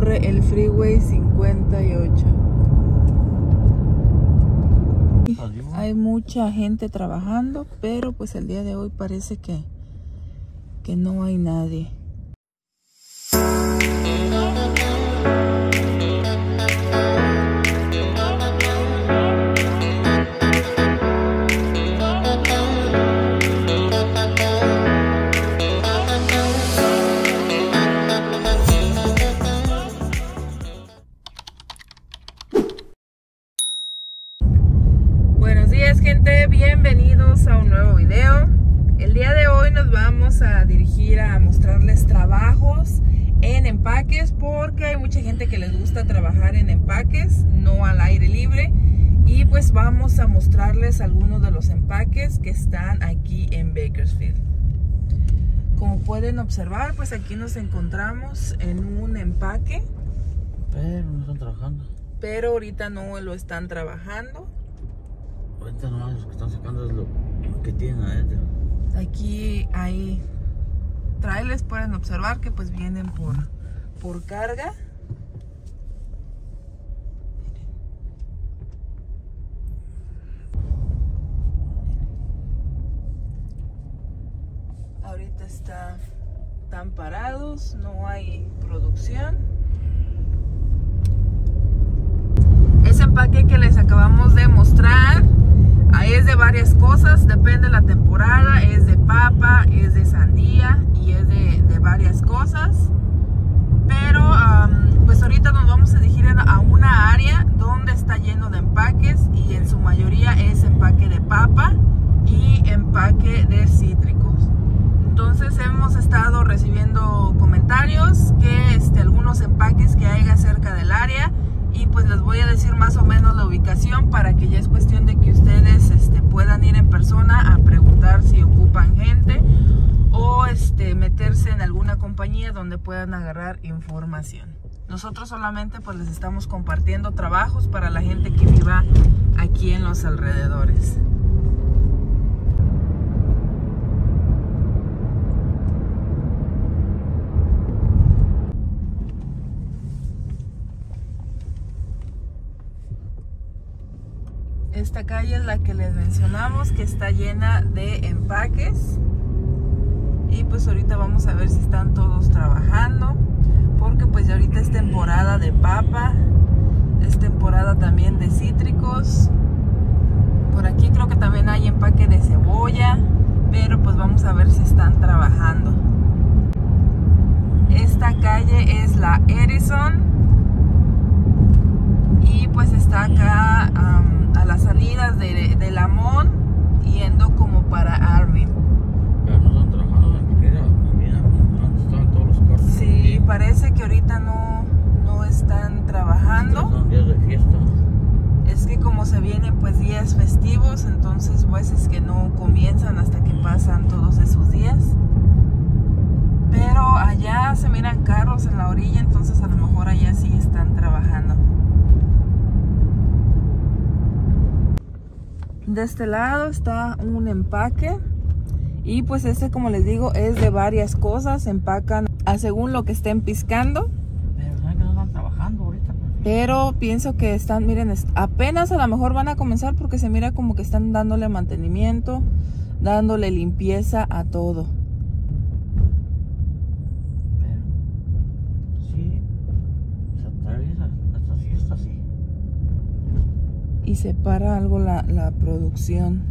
recorre el Freeway 58. Hay mucha gente trabajando, pero pues el día de hoy parece que no hay nadie. Gente, bienvenidos a un nuevo video. El día de hoy nos vamos a dirigir a mostrarles trabajos en empaques, porque hay mucha gente que les gusta trabajar en empaques, no al aire libre, y pues vamos a mostrarles algunos de los empaques que están aquí en Bakersfield. Como pueden observar, pues aquí nos encontramos en un empaque, pero no están trabajando, pero ahorita no lo están trabajando. Ahorita nomás los que están sacando es lo que tienen adentro. Aquí hay trailers, pueden observar que pues vienen por carga. Ahorita están parados, no hay producción. Ese empaque que les acabamos de mostrar es de varias cosas, depende de la temporada, es de papa, es de sandía y es de varias cosas. Pero pues ahorita nos vamos a dirigir a una área donde está lleno de empaques, y en su mayoría es empaque de papa y empaque de cítricos. Entonces hemos estado recibiendo comentarios que algunos empaques que haya cerca del área, y pues les voy a decir más o menos la ubicación para que ya es cuestión de que ustedes puedan ir en persona a preguntar si ocupan gente o meterse en alguna compañía donde puedan agarrar información. Nosotros solamente pues les estamos compartiendo trabajos para la gente que viva aquí en los alrededores. Esta calle es la que les mencionamos que está llena de empaques, y pues ahorita vamos a ver si están todos trabajando, porque pues ya ahorita es temporada de papa, es temporada también de cítricos. Por aquí creo que también hay empaque de cebolla, pero pues vamos a ver si están trabajando. Esta calle es la Edison, y pues está acá a las salidas de Lamón, yendo como para Arvin. Pero no están trabajando en mi vida, antes estaban todos los carros. Sí, parece que ahorita no están trabajando. Son días de fiesta. Es que como se vienen pues días festivos, entonces pues es que no comienzan hasta que pasan todos esos días. Pero allá se miran carros en la orilla, entonces a lo mejor allá sí están trabajando. De este lado está un empaque, y pues como les digo, es de varias cosas. Empacan según lo que estén piscando. Pero saben que no están trabajando ahorita. Pero pienso que están, miren, apenas a lo mejor van a comenzar, porque se mira como que están dándole mantenimiento, dándole limpieza a todo. Pero sí, se atraviesa hasta fiesta, sí. Y separa algo la producción.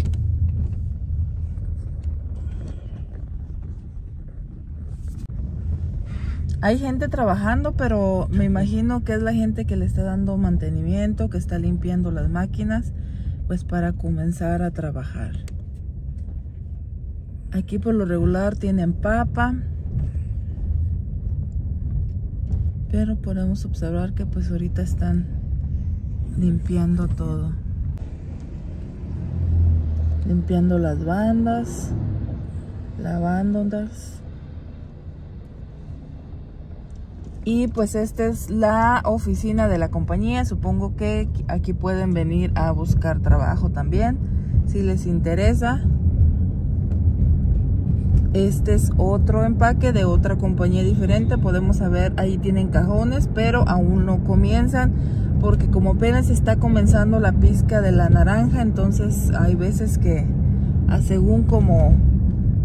Hay gente trabajando, pero me imagino que es la gente que le está dando mantenimiento, que está limpiando las máquinas, pues para comenzar a trabajar. Aquí por lo regular tienen papa, pero podemos observar que pues ahorita están limpiando todo, limpiando las bandas, lavándolas. Y pues esta es la oficina de la compañía. Supongo que aquí pueden venir a buscar trabajo también si les interesa. Este es otro empaque de otra compañía diferente. Podemos ver, ahí tienen cajones, pero aún no comienzan, porque como apenas está comenzando la pizca de la naranja, entonces hay veces que según como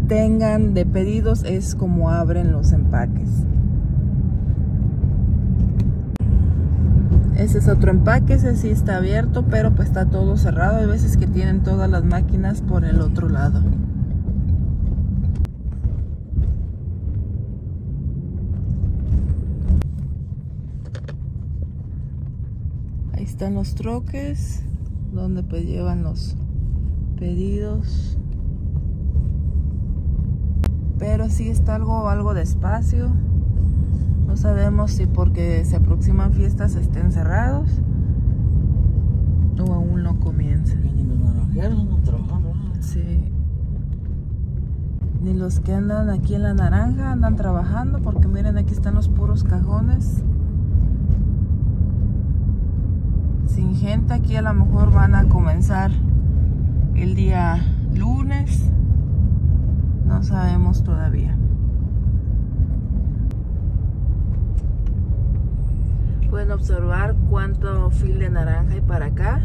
tengan de pedidos es como abren los empaques. Ese es otro empaque, ese sí está abierto, pero pues está todo cerrado. Hay veces que tienen todas las máquinas por el otro lado. Ahí están los troques, donde pues llevan los pedidos. Pero sí está algo despacio. No sabemos si porque se aproximan fiestas estén cerrados o aún no comienzan. Ni los naranjeros no trabajan, ¿no? Sí. Ni los que andan aquí en la naranja andan trabajando, porque miren, aquí están los puros cajones. Sin gente. Aquí a lo mejor van a comenzar el día lunes. No sabemos todavía. Pueden observar cuánto fil de naranja hay para acá.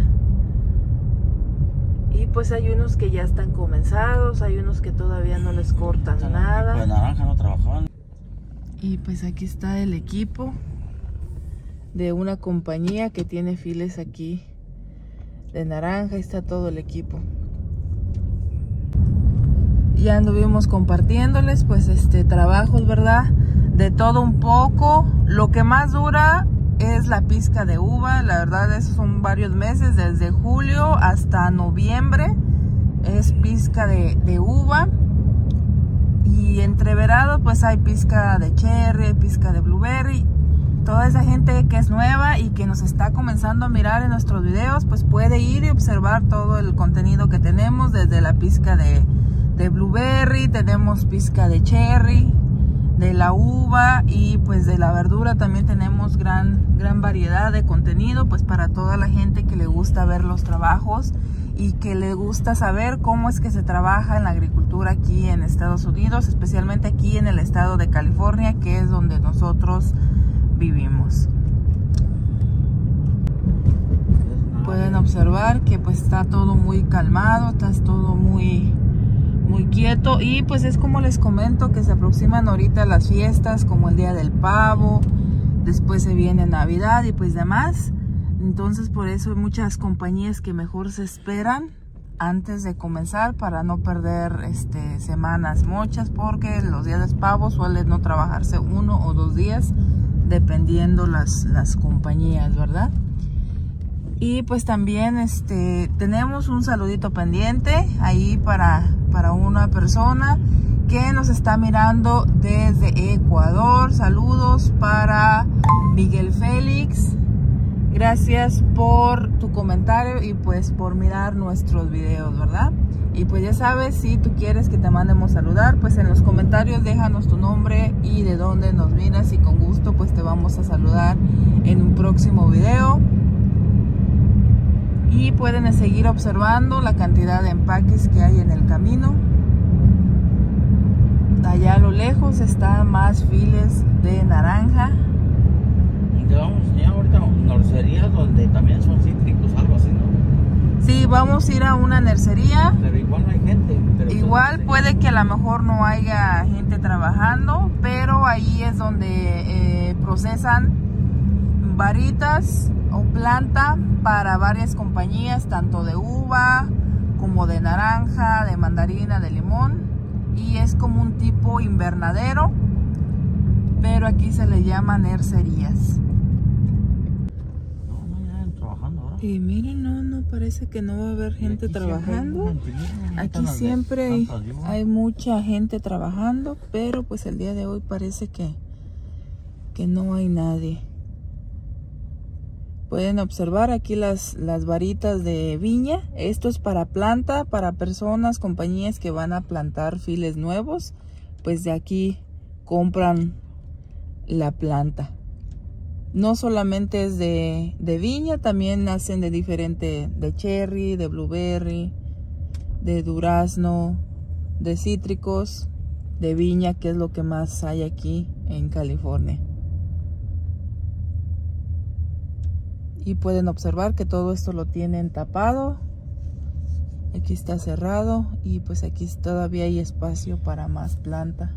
Y pues hay unos que ya están comenzados, hay unos que todavía no les cortan nada. El equipo de naranja no trabajaban. Y pues aquí está el equipo de una compañía que tiene files aquí de naranja. Ahí está todo el equipo. Ya anduvimos compartiéndoles pues trabajos, ¿verdad? De todo un poco. Lo que más dura es la pizca de uva. La verdad, esos son varios meses, desde julio hasta noviembre es pizca de uva. Y entre verano pues hay pizca de cherry, pizca de blueberry. Toda esa gente que es nueva y que nos está comenzando a mirar en nuestros videos, pues puede ir y observar todo el contenido que tenemos, desde la pizca de blueberry, tenemos pizca de cherry, de la uva, y pues de la verdura también tenemos gran variedad de contenido, pues para toda la gente que le gusta ver los trabajos y que le gusta saber cómo es que se trabaja en la agricultura aquí en Estados Unidos, especialmente aquí en el estado de California, que es donde nosotros vivimos. Pueden observar que pues está todo muy calmado, está todo muy quieto, y pues es como les comento, que se aproximan ahorita las fiestas, como el día del pavo, después se viene Navidad y pues demás. Entonces por eso hay muchas compañías que mejor se esperan antes de comenzar, para no perder semanas muchas, porque los días del pavo suelen no trabajarse 1 o 2 días, dependiendo las compañías, ¿verdad? Y pues también tenemos un saludito pendiente ahí para una persona que nos está mirando desde Ecuador. Saludos para Miguel Félix. Gracias por tu comentario y pues por mirar nuestros videos, ¿verdad? Y pues ya sabes, si tú quieres que te mandemos saludar, pues en los comentarios déjanos tu nombre y de dónde nos miras, y con gusto pues te vamos a saludar en un próximo video. Y pueden seguir observando la cantidad de empaques que hay en el camino. Allá a lo lejos están más files de naranja. Vamos ya ahorita nercerías donde también son cítricos, algo así, ¿no? Sí, vamos a ir a una nercería. Pero igual no hay gente. Pero igual puede que a lo mejor no haya gente trabajando, pero ahí es donde procesan varitas o planta para varias compañías, tanto de uva como de naranja, de mandarina, de limón. Y es como un tipo invernadero, pero aquí se le llama nercerías. Y miren, no parece que no va a haber gente trabajando. Aquí siempre hay mucha gente trabajando, pero pues el día de hoy parece que no hay nadie. Pueden observar aquí las varitas de viña. Esto es para planta, para personas, compañías que van a plantar files nuevos, pues de aquí compran la planta. No solamente es de viña, también hacen de diferente, de cherry, de blueberry, de durazno, de cítricos. de viña, que es lo que más hay aquí en California. Y pueden observar que todo esto lo tienen tapado. Aquí está cerrado y pues aquí todavía hay espacio para más planta.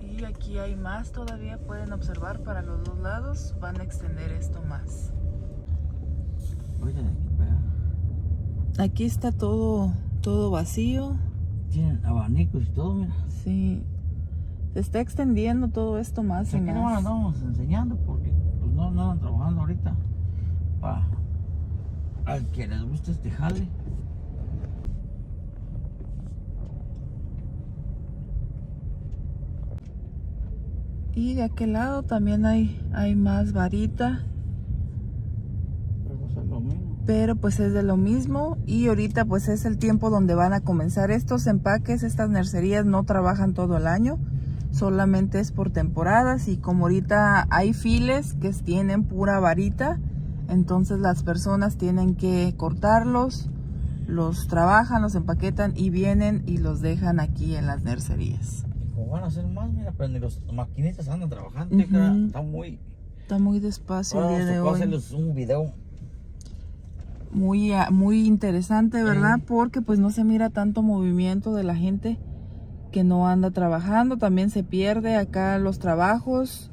Y aquí hay más todavía, pueden observar para los dos lados, van a extender esto más. Aquí está todo vacío. Tienen abanicos y todo, mira. Sí. Se está extendiendo todo esto más y más. No lo andamos enseñando porque pues, no andan trabajando ahorita. Para al que les guste este jale. Y de aquel lado también hay más varita. Pero pues es de lo mismo. Y ahorita pues es el tiempo donde van a comenzar estos empaques. Estas nercerías no trabajan todo el año, solamente es por temporadas. Y como ahorita hay files que tienen pura varita, entonces las personas tienen que cortarlos, los trabajan, los empaquetan y vienen y los dejan aquí en las nercerías. Como van a hacer más, mira, pero ni los maquinistas andan trabajando. Está muy despacio el día de hoy. Hacerles un video muy interesante, ¿verdad? Porque pues no se mira tanto movimiento de la gente que no anda trabajando. También se pierde acá los trabajos.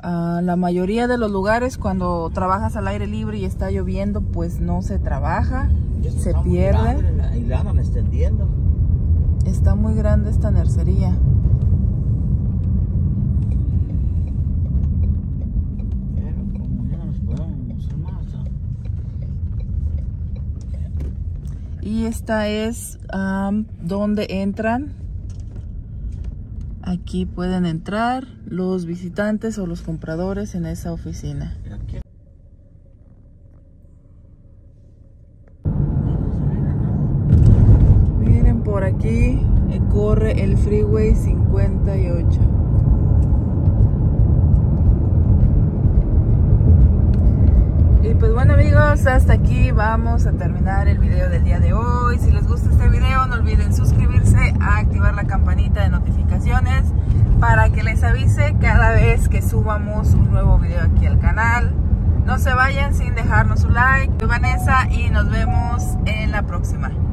La mayoría de los lugares, cuando trabajas al aire libre y está lloviendo, pues no se trabaja, se pierde. Y la andan extendiendo. Está muy grande esta nercería. Y esta es donde entran. Aquí pueden entrar los visitantes o los compradores en esa oficina. Miren, por aquí corre el Freeway 58. Y pues bueno amigos, hasta aquí vamos a terminar el video del día de hoy. Si les gusta este video, no olviden suscribirse, activar la campanita de notificaciones para que les avise cada vez que subamos un nuevo video aquí al canal. No se vayan sin dejarnos un like. Soy Vanessa y nos vemos en la próxima.